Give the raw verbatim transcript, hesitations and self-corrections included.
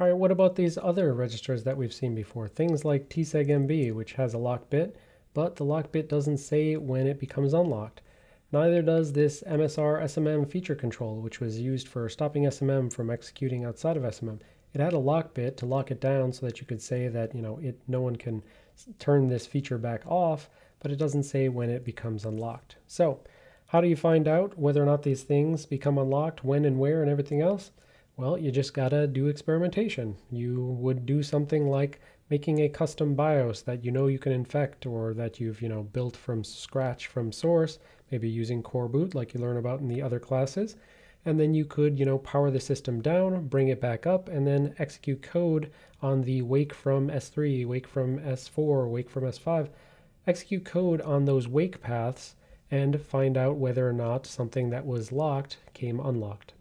All right, what about these other registers that we've seen before? Things like T SEG M B, which has a lock bit, but the lock bit doesn't say when it becomes unlocked. Neither does this M S R S M M feature control, which was used for stopping S M M from executing outside of S M M. It had a lock bit to lock it down so that you could say that, you know, it, no one can turn this feature back off, but it doesn't say when it becomes unlocked. So how do you find out whether or not these things become unlocked, when and where and everything else? Well, you just gotta do experimentation. You would do something like making a custom BIOS that you know you can infect, or that you've, you know, built from scratch from source, maybe using Coreboot like you learn about in the other classes. And then you could, you know, power the system down, bring it back up, and then execute code on the wake from S three, wake from S four, wake from S five. Execute code on those wake paths and find out whether or not something that was locked came unlocked.